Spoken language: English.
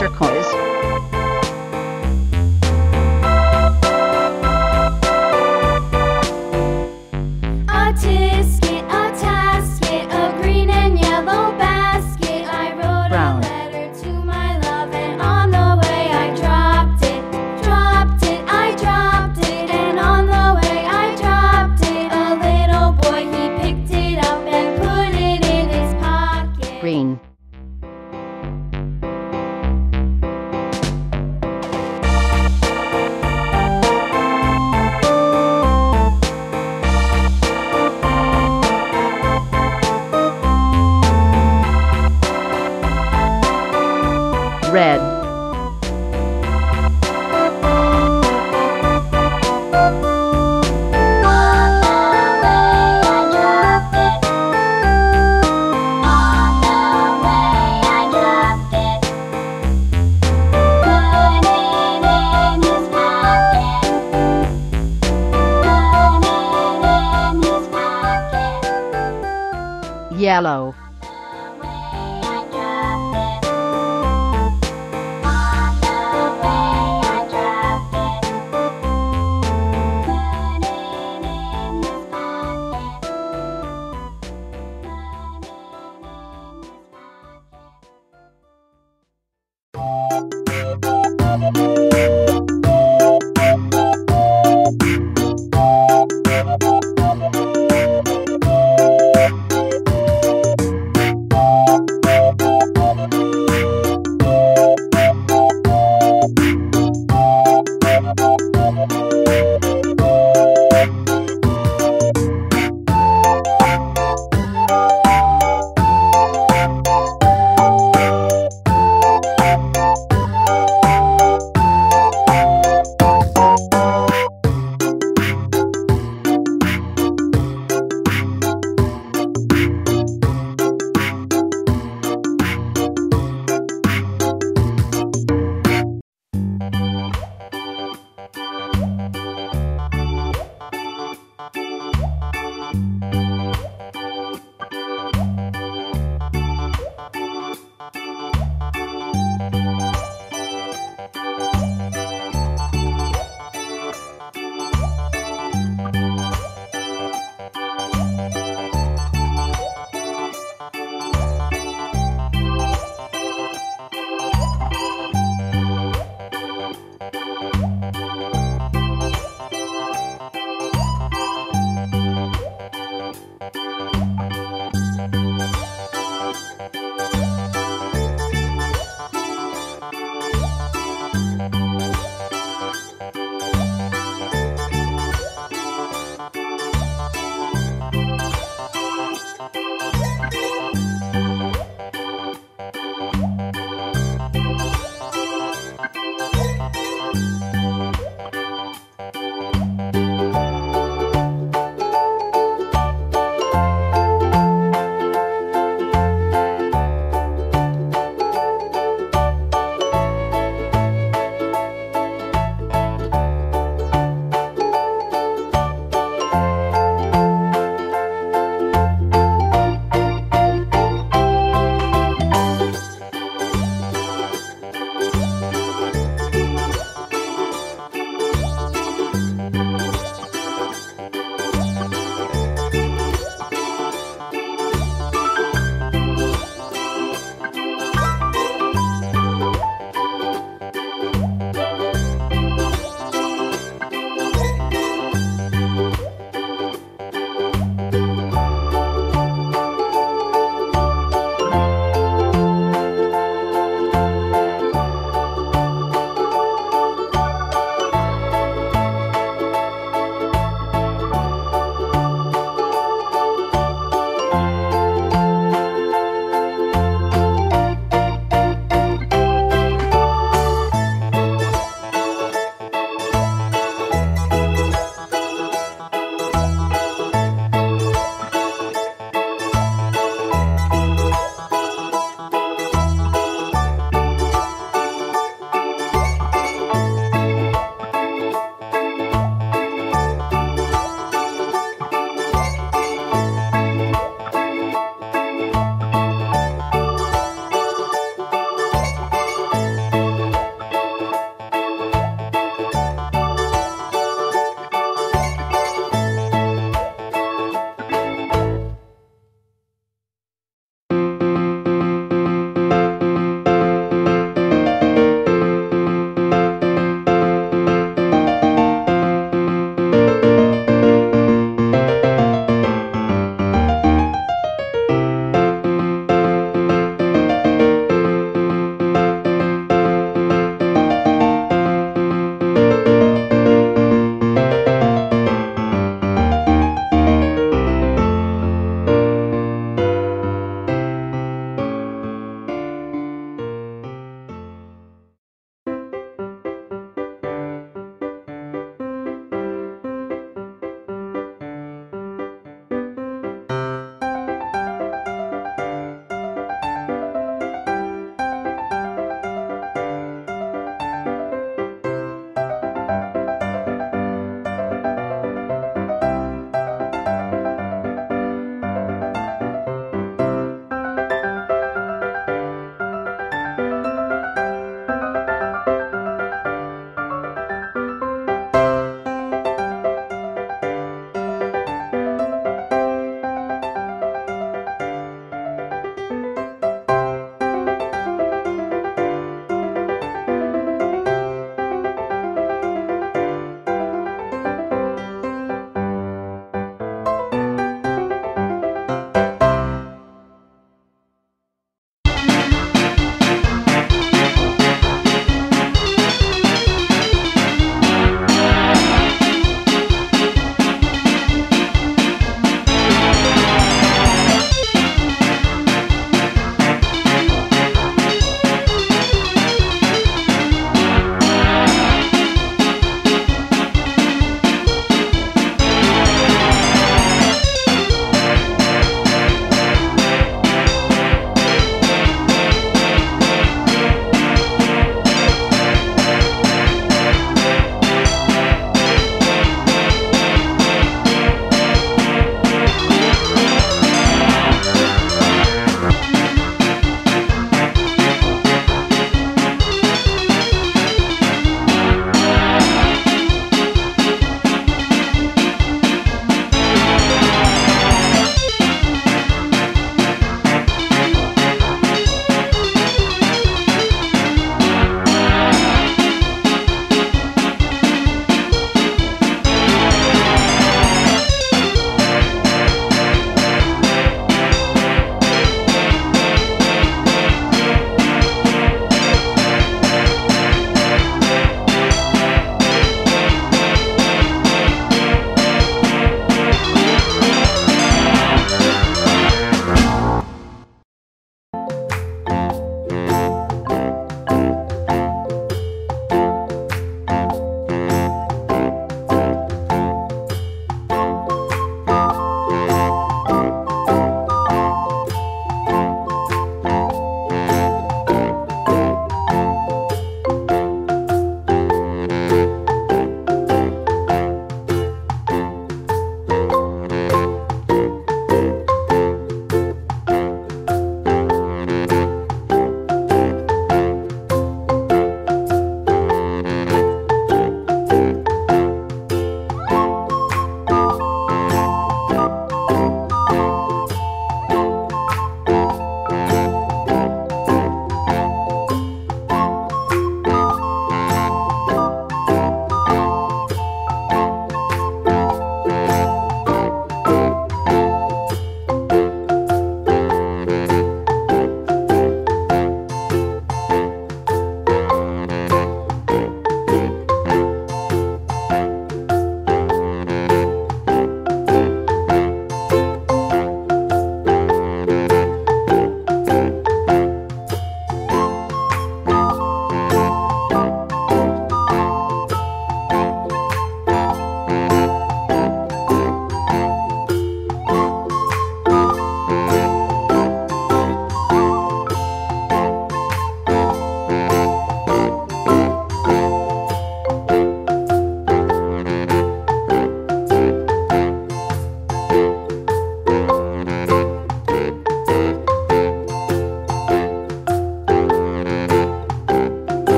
turquoise. Green. Red. Yellow.